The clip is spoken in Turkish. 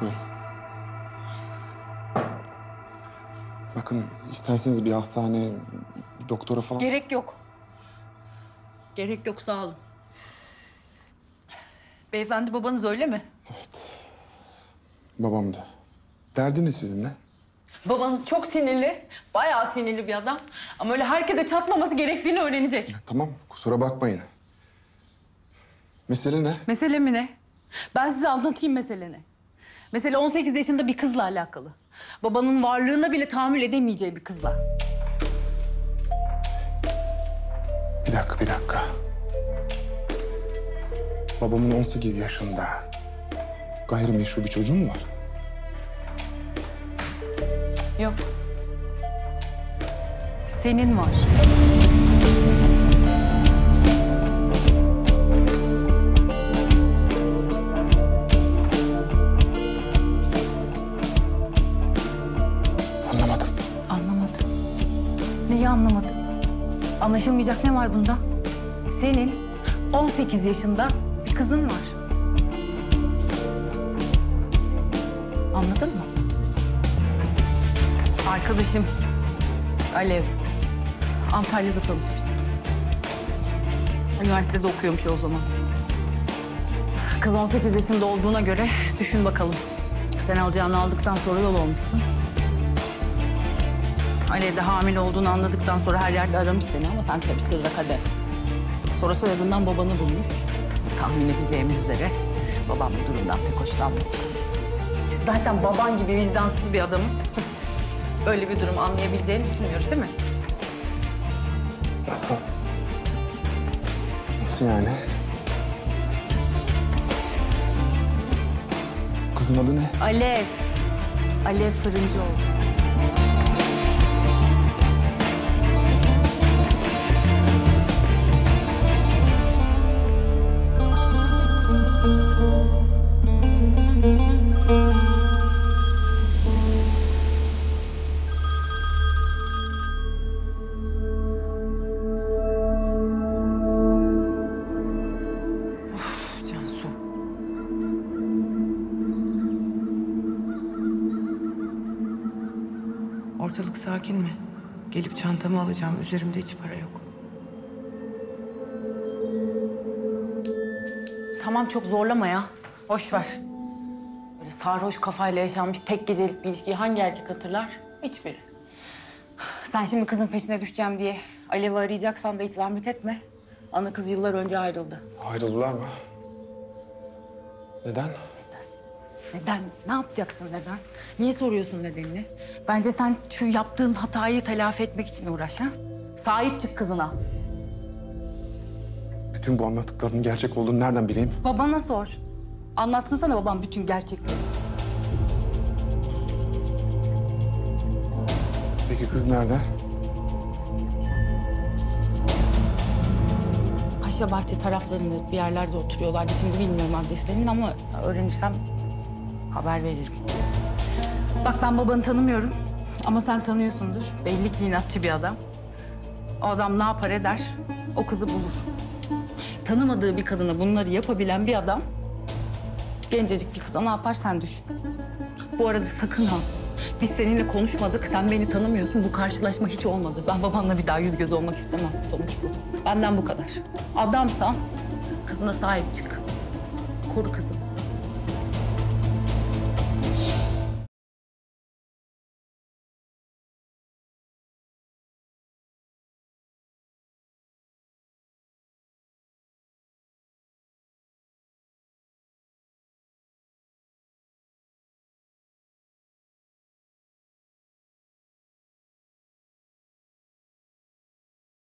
Buyurun. Bakın isterseniz bir hastaneye, bir doktora falan... Gerek yok. Gerek yok, sağ olun. Beyefendi babanız öyle mi? Evet. Babamdı. Derdi ne sizinle? Babanız çok sinirli, bayağı sinirli bir adam. Ama öyle herkese çatmaması gerektiğini öğrenecek. Ya, tamam, kusura bakmayın. Mesele ne? Mesele mi ne? Ben size anlatayım meseleni. Mesele 18 yaşında bir kızla alakalı. Babanın varlığına bile tahammül edemeyeceği bir kızla. Bir dakika, bir dakika. Babamın 18 yaşında gayrimeşru bir çocuğu mu var? Yok. Senin var. Anlamadım. Anlamadım. Neyi anlamadım? Anlaşılmayacak ne var bunda? Senin 18 yaşında bir kızın var. Anladın mı? Arkadaşım Alev, Antalya'da tanışmışsınız. Üniversitede okuyormuş o zaman. Kız 18 yaşında olduğuna göre düşün bakalım. Sen alacağını aldıktan sonra yol olmuşsun. Alev de hamile olduğunu anladıktan sonra her yerde aramış seni ama sen tabii sırra kadeh. Sonra soyadından babanı bulmuş. Tahmin edeceğimiz üzere babam bu durumdan pek hoşlanmamış. Zaten baban gibi vicdansız bir adamın öyle bir durum anlayabileceğini düşünüyoruz değil mi? Nasıl? Nasıl yani? Kızın adı ne? Alev. Alev Fırıncıoğlu. Ortalık sakin mi? Gelip çantamı alacağım. Üzerimde hiç para yok. Tamam, çok zorlama ya. Boş ver. Böyle sarhoş kafayla yaşanmış tek gecelik bir ilişkiyi hangi erkek hatırlar? Hiçbiri. Sen şimdi kızın peşine düşeceğim diye Alev'i arayacaksan da hiç zahmet etme. Ana kız yıllar önce ayrıldı. Ayrıldılar mı? Neden? Neden? Ne yapacaksın neden? Niye soruyorsun nedenini? Bence sen şu yaptığın hatayı telafi etmek için uğraş ha? Sahip çık kızına. Bütün bu anlattıklarının gerçek olduğunu nereden bileyim? Babana sor. Anlatsın sana babam bütün gerçekleri. Peki kız nerede? Paşabahçe taraflarında bir yerlerde oturuyorlardı. Şimdi bilmiyorum adreslerini ama öğrenirsem haber veririm. Bak ben babanı tanımıyorum ama sen tanıyorsundur. Belli ki inatçı bir adam. O adam ne yapar eder, o kızı bulur. Tanımadığı bir kadına bunları yapabilen bir adam... ...gencecik bir kıza ne yapar sen düşün. Bu arada sakın ha, biz seninle konuşmadık, sen beni tanımıyorsun. Bu karşılaşma hiç olmadı. Ben babanla bir daha yüz göz olmak istemem. Sonuç bu. Benden bu kadar. Adamsan kızına sahip çık. Koru kızı.